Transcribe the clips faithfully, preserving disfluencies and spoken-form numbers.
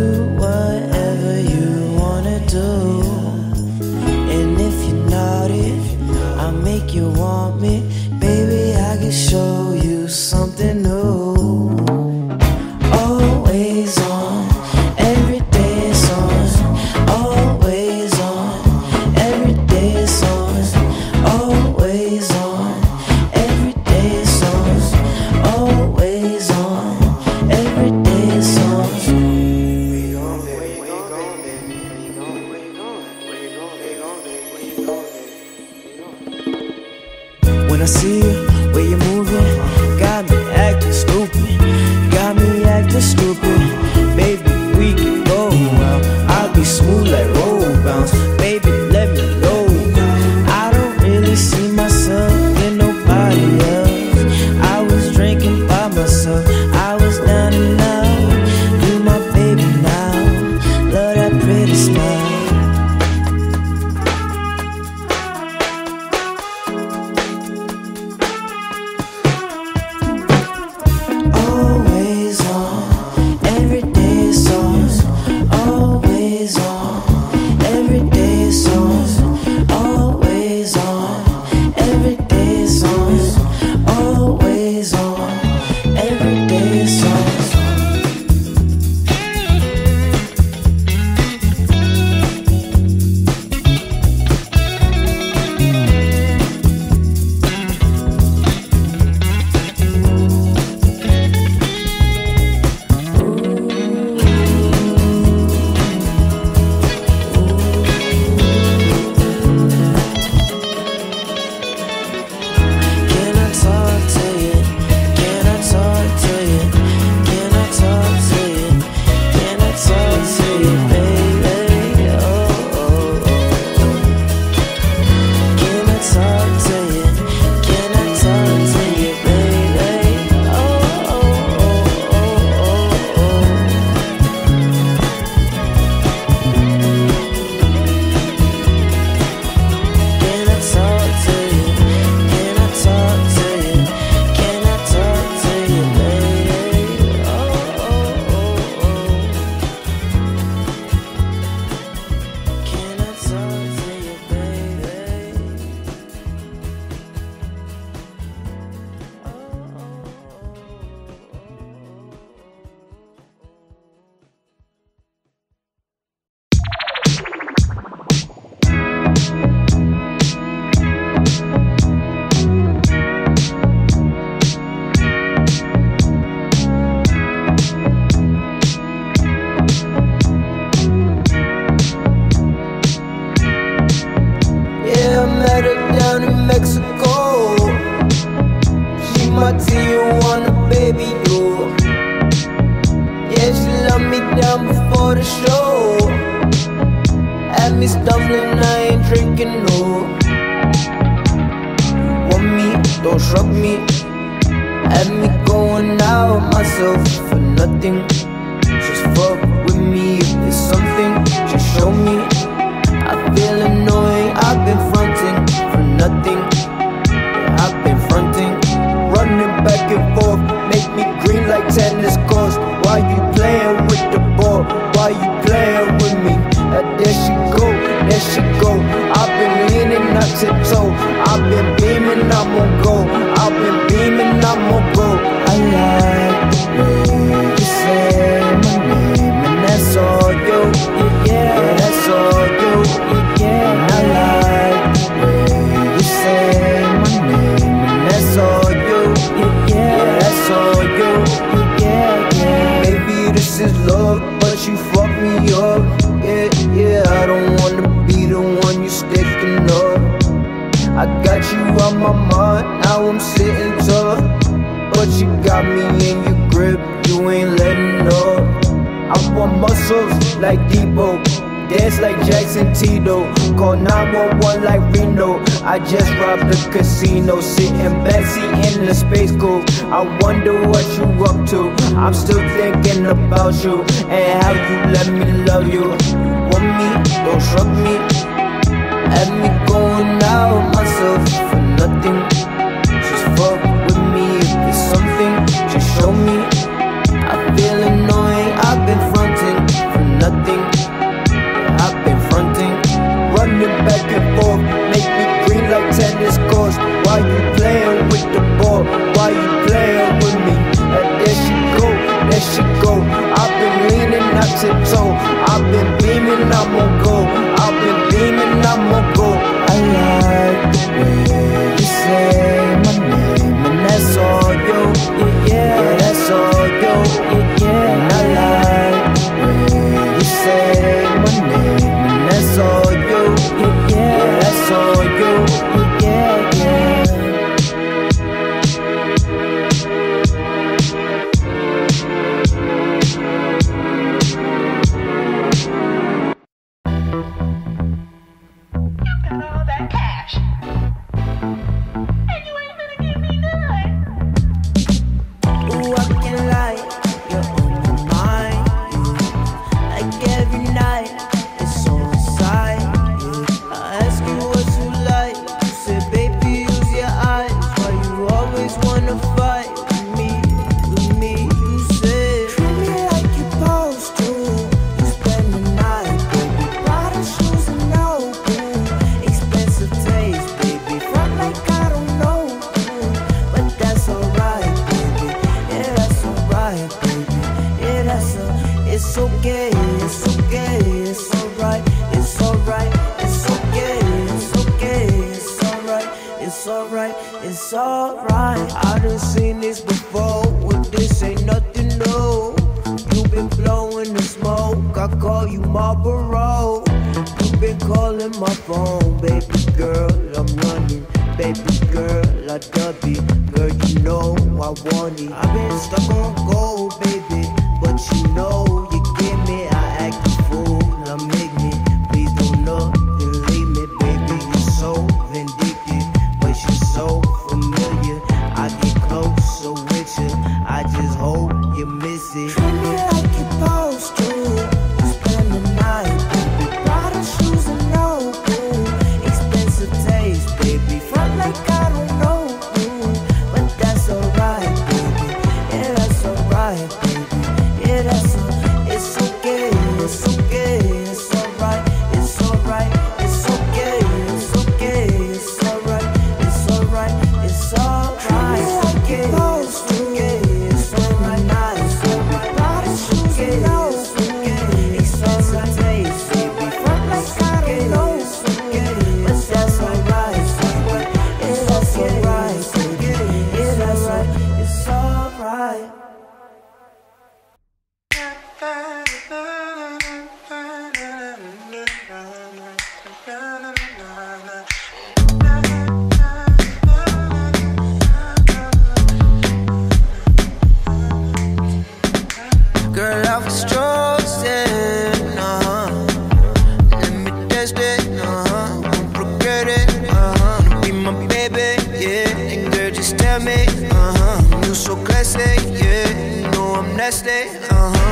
do whatever you wanna do. And if you're naughty, I'll make you want me. Baby, I can show you something new. Always on, every day is on. Always on, every day is on. Always on, every day is on. Always on, every day is on. When I see you, where you moving, got me acting stupid, got me acting stupid. Baby, we can go out. I'll be smooth like road bounce. Baby, let me know. I don't really see myself in nobody else. I was drinking by myself. I was down and out. You my baby now. Love that pretty smile. Like Deebo, dance like Jackson Tito, call nine one one like Reno. I just robbed the casino, sitting backseat in the space coupe. I wonder what you up to. I'm still thinking about you and how you let me love you. You want me? Don't shrug me. Have me going out myself for nothing. Just fuck with me if there's something. Just show me. I feel annoying. I've been fronting. It's alright, I done seen this before, and this ain't nothing new. You been blowing the smoke, I call you Marlboro. You been calling my phone, baby girl, I'm running. Baby girl, I dub it, girl, you know I want it. I been stuck on gold, baby, but you know you get me. I act a fool, I make me, please don't look and leave me, baby, you're so vindictive, but you're so familiar. I get closer with you, I just hope you miss it. Treat me like you're supposed to, spend the night, baby. Buy the shoes and no boo, expensive taste, baby. Front like I don't know you, but that's alright, baby. Yeah, that's alright, baby. Yeah, that's a, it's okay, it's okay, it's alright, it's alright, it's okay, it's okay, it's alright, it's alright, it's alright. Treat me like you're supposed to, spend the night, baby. Buy the shoes and no boo, expensive taste, baby. Front like I don't know you, but that's alright, baby. Yeah, that's alright, baby. Yeah, that's alright, it's alright. Girl, I was chosen, uh-huh. Let me test it, uh-huh. Won't regret it, uh-huh. Wanna be my baby, yeah. And girl, just tell me, uh-huh. You so classy, yeah. You know I'm nasty, uh-huh.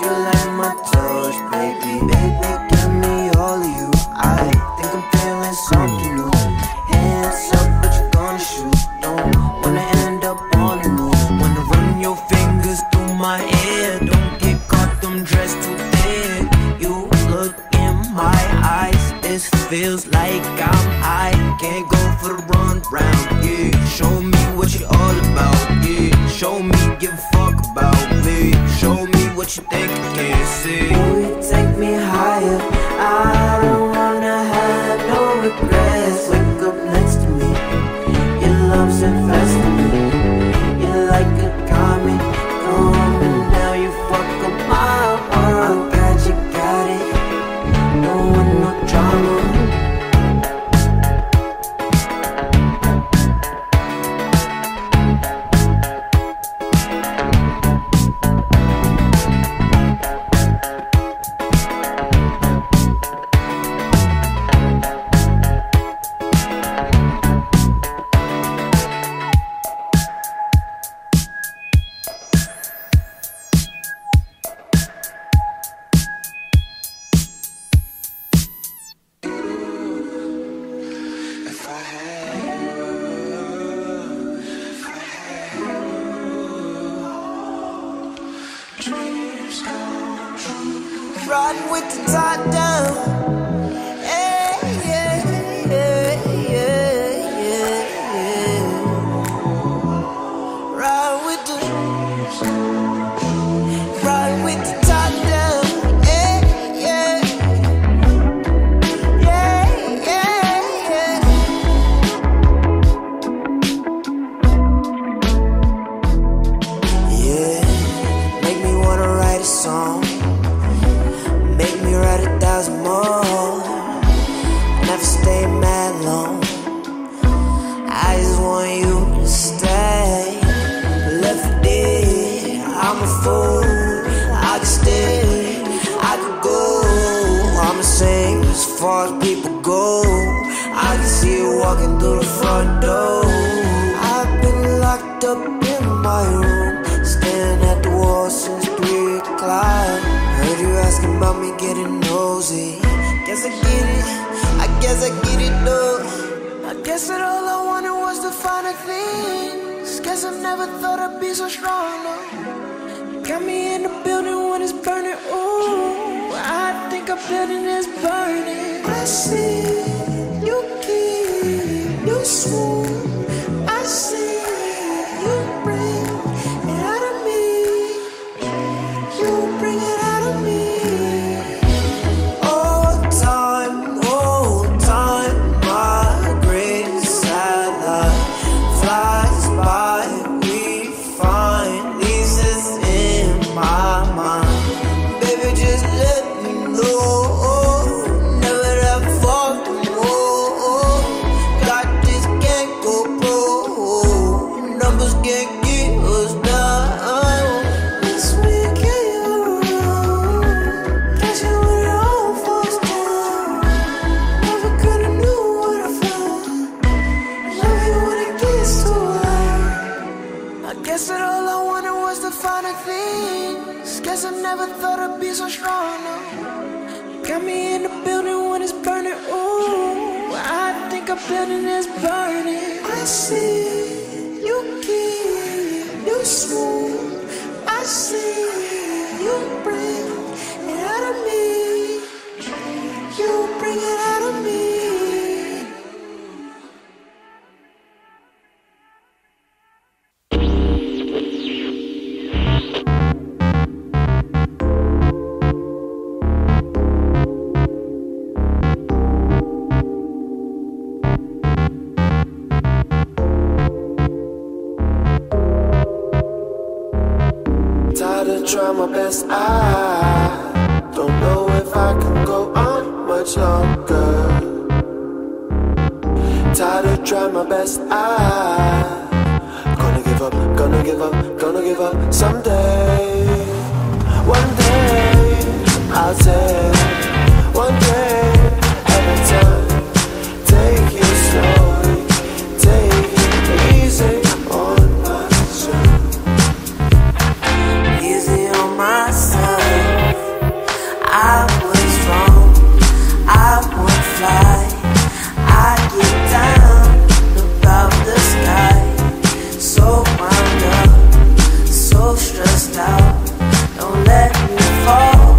You're like feels like I'm high. Can't go for the run round, yeah. Show me what you all about, yeah. Show me, give a fuck about me. Show me what you think I can't see. Will you take me higher? I don't wanna have no regrets. Wake up next to me, your love's invested in me. You're like a diamond, and now you fuck up my world. I got you, got it, don't want no drama. Riding with the top down, hey, yeah, yeah, yeah, yeah, yeah. Ride with the, ride with the top down, hey, yeah, yeah, yeah, yeah. Yeah, make me wanna write a song. More. Never stay mad long. I just want you to stay. Left for dead, I'm a fool. I can stay, I can go. I'ma sing as far as people go. I can see you walking through the front door. I've been locked up in my room, staring at the wall since three o'clock. Heard you asking about me getting nosy. Guess I get it, I guess I get it though. I guess that all I wanted was the finer things. Guess I never thought I'd be so strong though. Got me in the building when it's burning, ooh. I think our building is burning. I see you keep, you swoon. I see you bring it out of me. You bring it out. Guess I never thought I'd be so strong, no. Got me in the building when it's burning, ooh. I think our building is burning. I see you keep, you swoon. I see you bring it out of me. You bring it out of me. Try my best, I don't know if I can go on much longer. Tired of trying my best, I gonna give up, gonna give up, gonna give up someday. One day, I'll take one day at a time. Take it slowly, take it easy on myself. I was wrong, I would fly, I get down above the sky. So wound up, so stressed out, don't let me fall.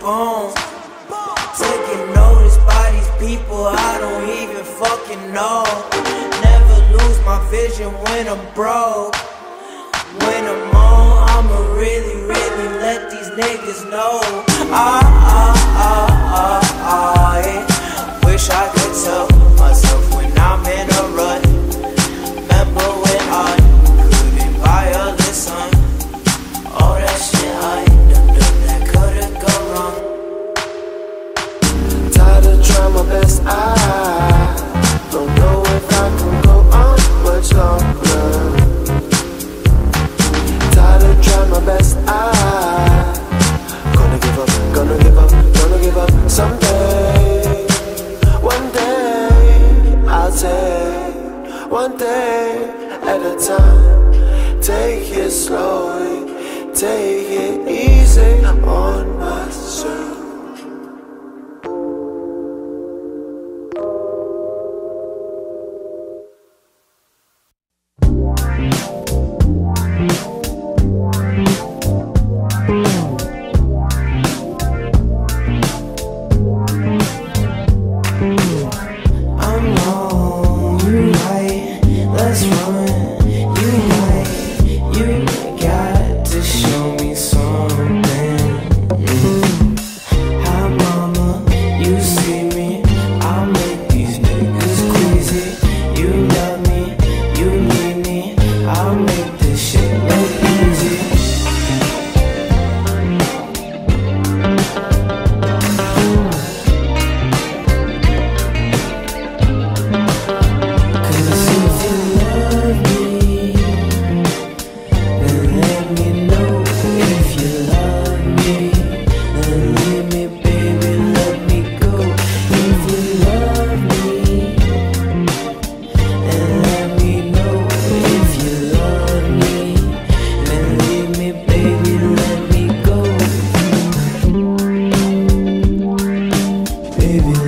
bone. Taking notice by these people I don't even fucking know. Never lose my vision when I'm broke. When I'm on, I'ma really, really let these niggas know. Ah, ah, ah, ah, ah, yeah. Wish I could tell myself when I'm in a rut. Remember when I couldn't buy a listen. All that shit I done, done that could've gone wrong. Tired of trying my best, I don't know if I can go on much longer. Try my best, I gonna give up, gonna give up, gonna give up someday. One day, I'll take one day at a time. Take it slowly, take it easy on myself. Baby